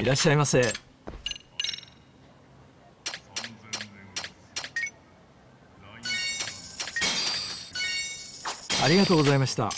いらっしゃいませ。ありがとうございました。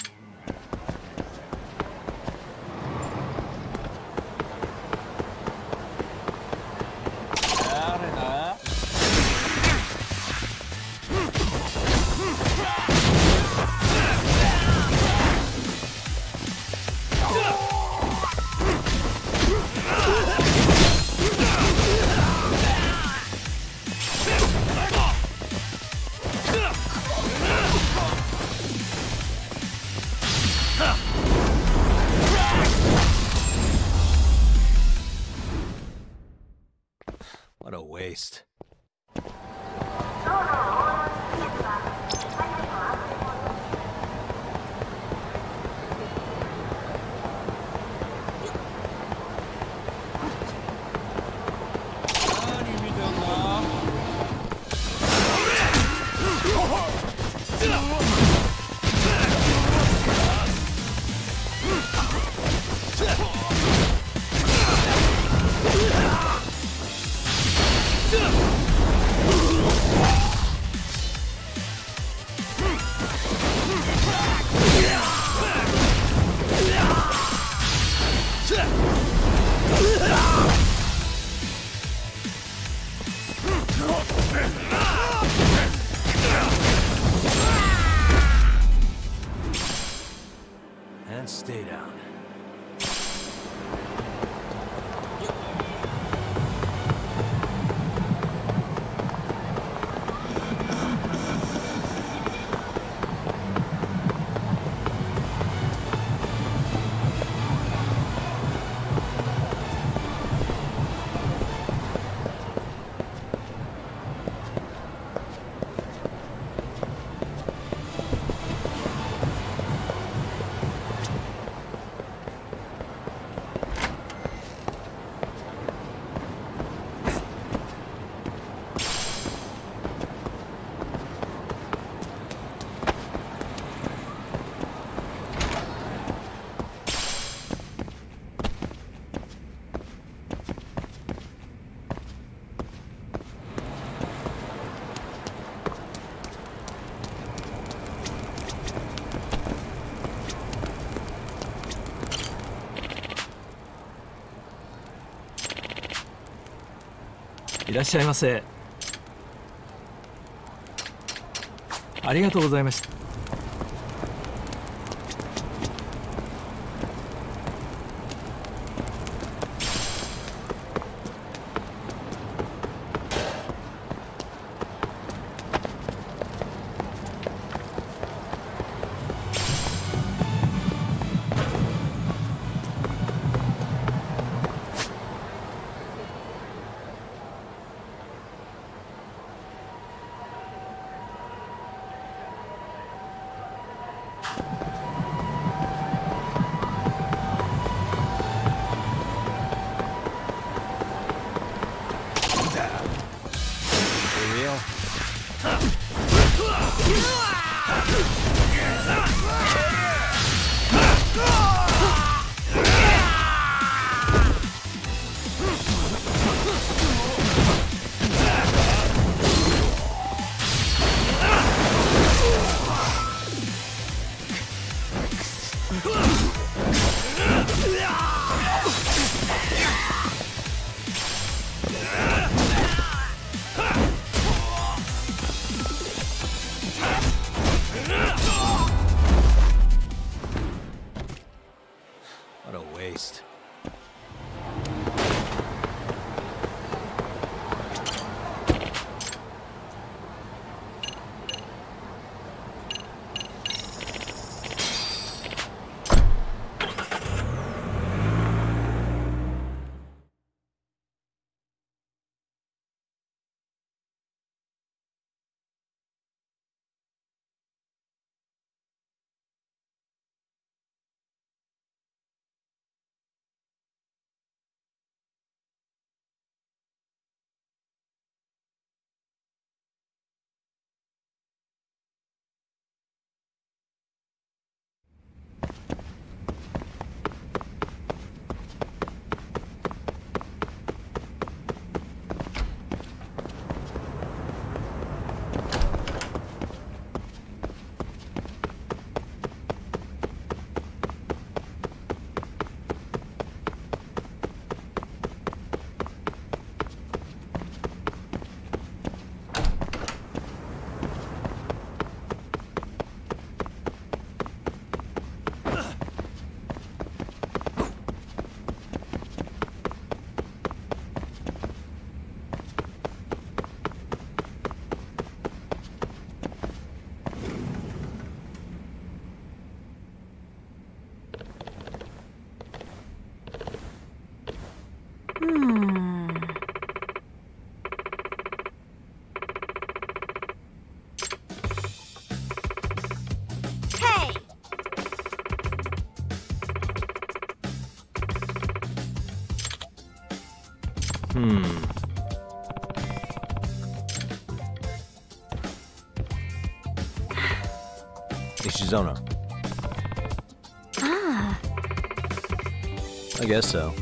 What a waste. And stay down.いらっしゃいませ。ありがとうございました。Ishizona. Ah. I guess so.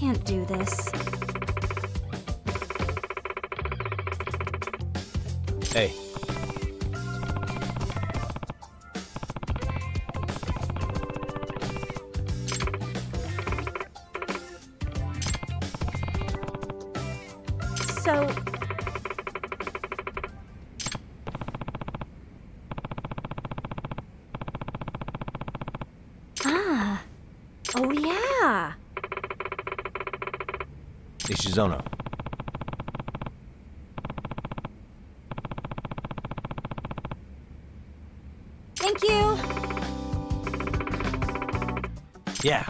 Can't do this. Hey. So... Ah. Oh, yeah. Ishizona. Thank you. Yeah.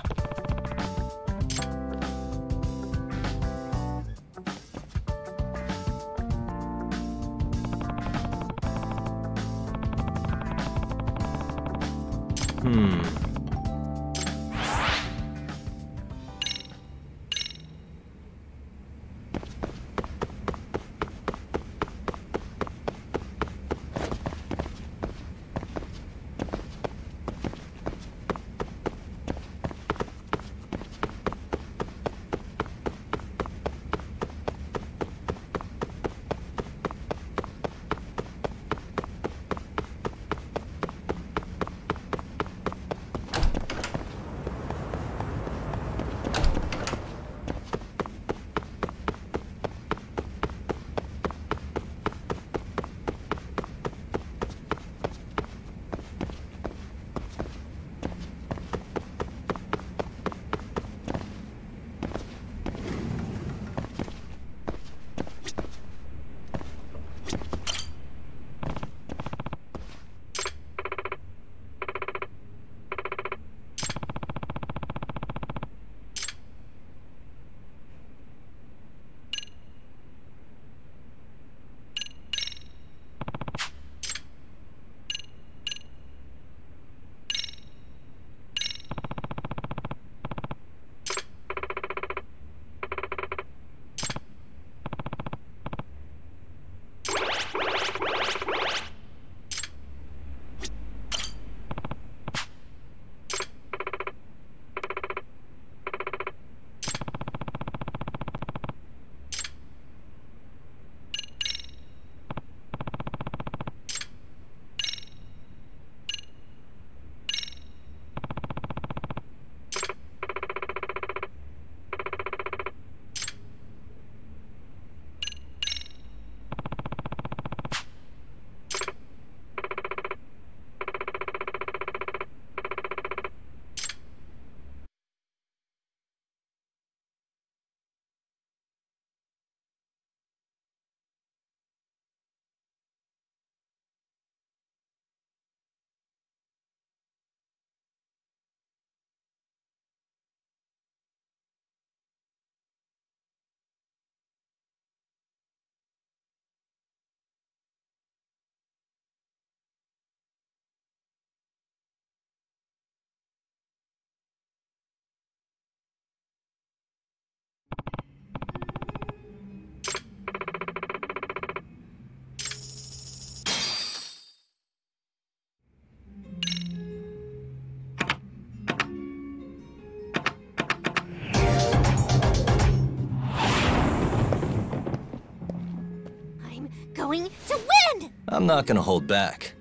Going to win! I'm not gonna hold back.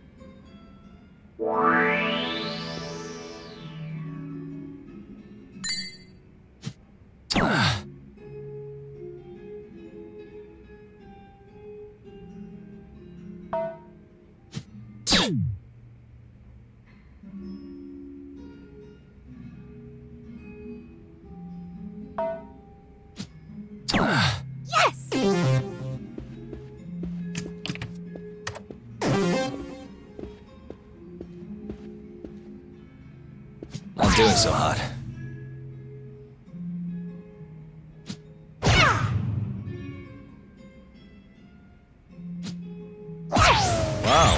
Not doing so hot. Wow.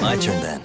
My turn then.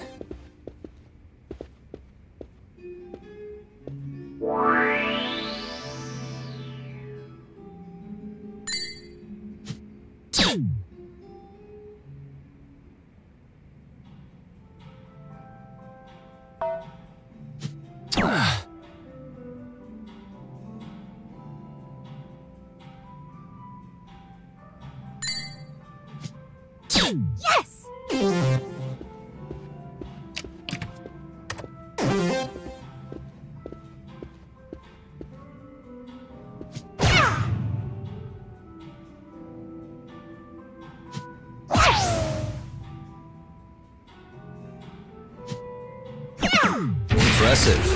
Yes! Impressive.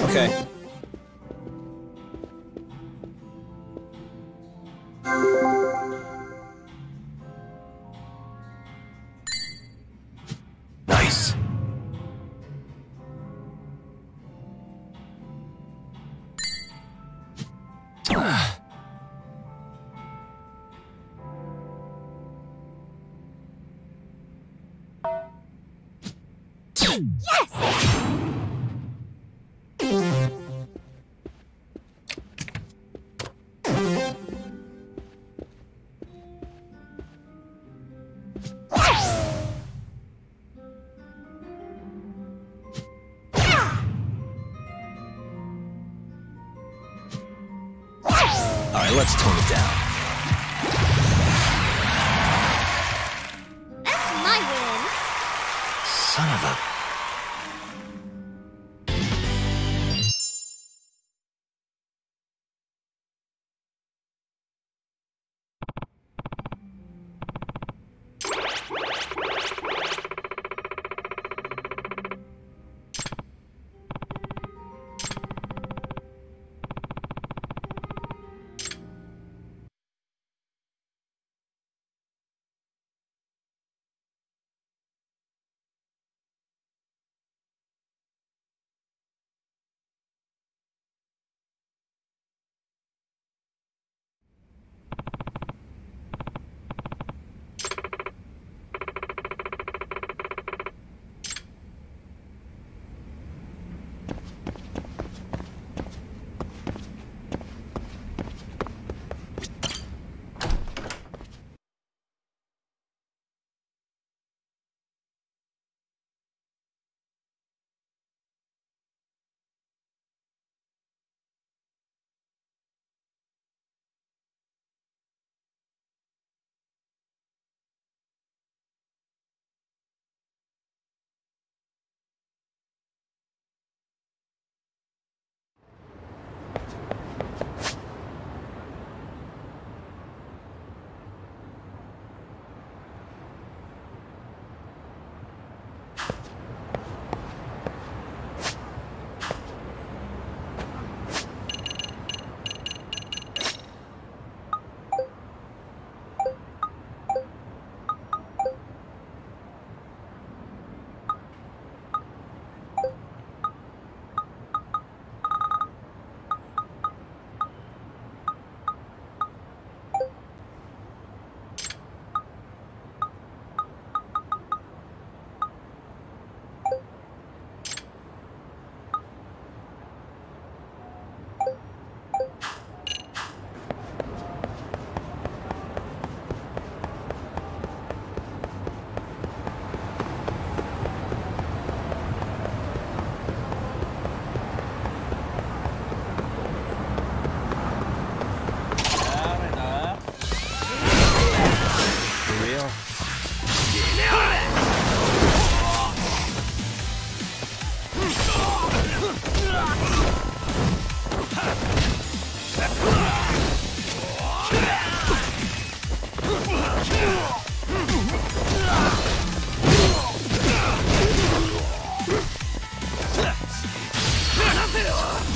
Okay. Nice. Yes! Alright, let's tone it down. That's my win! Son of a...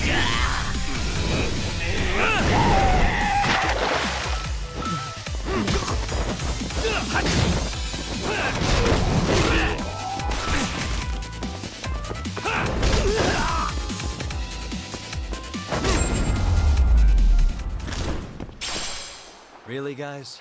Yeah! Really, guys?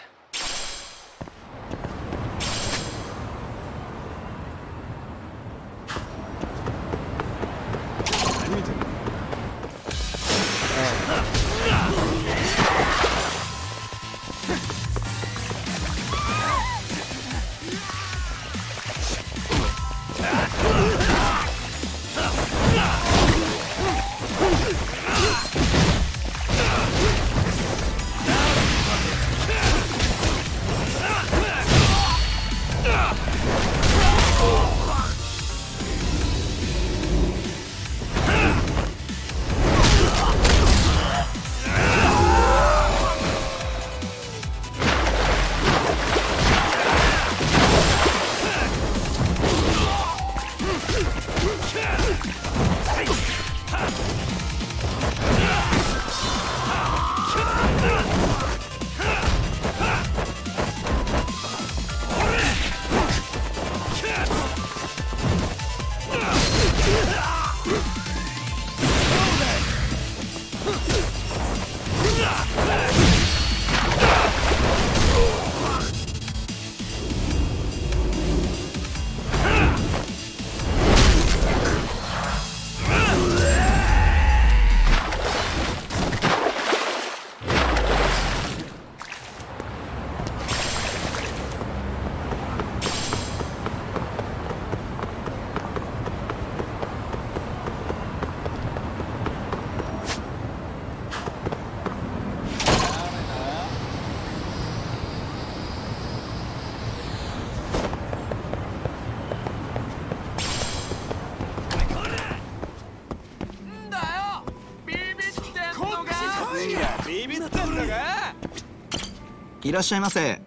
いらっしゃいませ。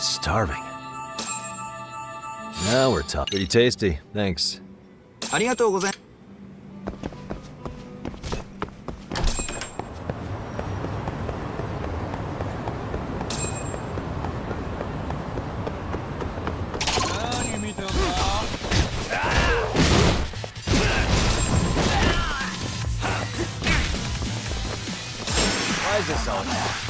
Starving. Now we're top. Pretty tasty. Thanks. ありがとうございます。 Why is this all bad?